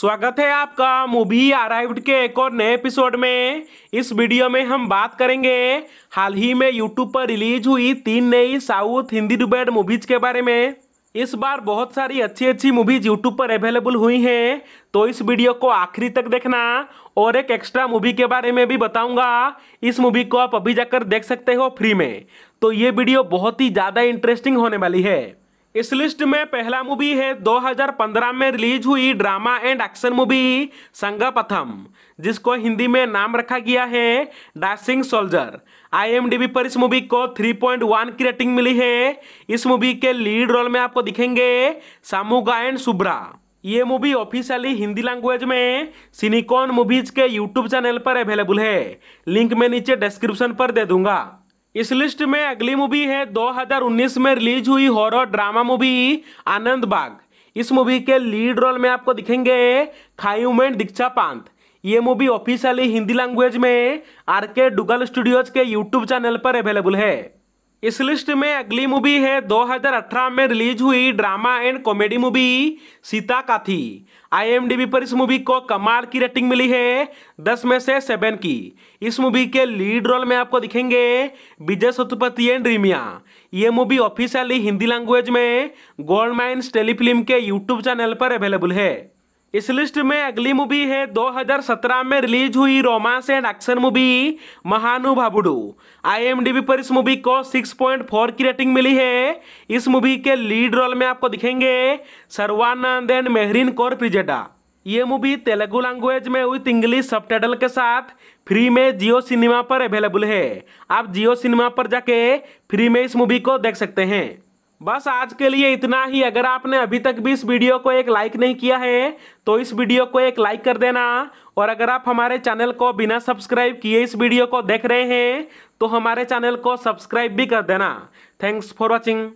स्वागत है आपका मूवी अराइव्ड के एक और नए एपिसोड में। इस वीडियो में हम बात करेंगे हाल ही में यूट्यूब पर रिलीज हुई 3 नई साउथ हिंदी डुबेड मूवीज के बारे में। इस बार बहुत सारी अच्छी मूवीज यूट्यूब पर अवेलेबल हुई हैं, तो इस वीडियो को आखिरी तक देखना। और एक एक्स्ट्रा मूवी के बारे में भी बताऊंगा, इस मूवी को आप अभी जाकर देख सकते हो फ्री में। तो ये वीडियो बहुत ही ज़्यादा इंटरेस्टिंग होने वाली है। इस लिस्ट में पहला मूवी है 2015 में रिलीज हुई ड्रामा एंड एक्शन मूवी संगा पथम, जिसको हिंदी में नाम रखा गया है डैशिंग सोल्जर। IMDB पर इस मूवी को 3.1 की रेटिंग मिली है। इस मूवी के लीड रोल में आपको दिखेंगे सामू गाय एंड सुब्रा। ये मूवी ऑफिशियली हिंदी लैंग्वेज में सिनिकॉन मूवीज के यूट्यूब चैनल पर अवेलेबल है, लिंक मैं नीचे डिस्क्रिप्शन पर दे दूंगा। इस लिस्ट में अगली मूवी है 2019 में रिलीज हुई हॉरर ड्रामा मूवी आनंद बाग। इस मूवी के लीड रोल में आपको दिखेंगे खायूमेंट दीक्षा पांत। ये मूवी ऑफिशियली हिंदी लैंग्वेज में R.K. डुगल स्टूडियोज के यूट्यूब चैनल पर अवेलेबल है। इस लिस्ट में अगली मूवी है 2018 में रिलीज हुई drama and comedy movie Seethakaathi. IMDB पर इस मूवी को कमाल की रेटिंग मिली है 10 में से 7 की। इस मूवी के लीड रोल में आपको दिखेंगे विजय सेतुपति एंड रीमिया। ये मूवी ऑफिशियली हिंदी लैंग्वेज में गोल्ड माइन्स टेलीफिल्म के यूट्यूब चैनल पर अवेलेबल है। इस लिस्ट में अगली मूवी है 2017 में रिलीज हुई romance and action movie Mahanubhavudu. IMDB पर इस मूवी को 6.4 की रेटिंग मिली है। इस मूवी के लीड रोल में आपको दिखेंगे सर्वानंद एंड मेहरिन कौर प्रजेडा। ये मूवी तेलुगु लैंग्वेज में विथ इंग्लिश सबटाइटल के साथ फ्री में जियो सिनेमा पर अवेलेबल है। आप जियो सिनेमा पर जाके फ्री में इस मूवी को देख सकते हैं। बस आज के लिए इतना ही। अगर आपने अभी तक भी इस वीडियो को एक लाइक नहीं किया है तो इस वीडियो को एक लाइक कर देना। और अगर आप हमारे चैनल को बिना सब्सक्राइब किए इस वीडियो को देख रहे हैं तो हमारे चैनल को सब्सक्राइब भी कर देना। Thanks for watching.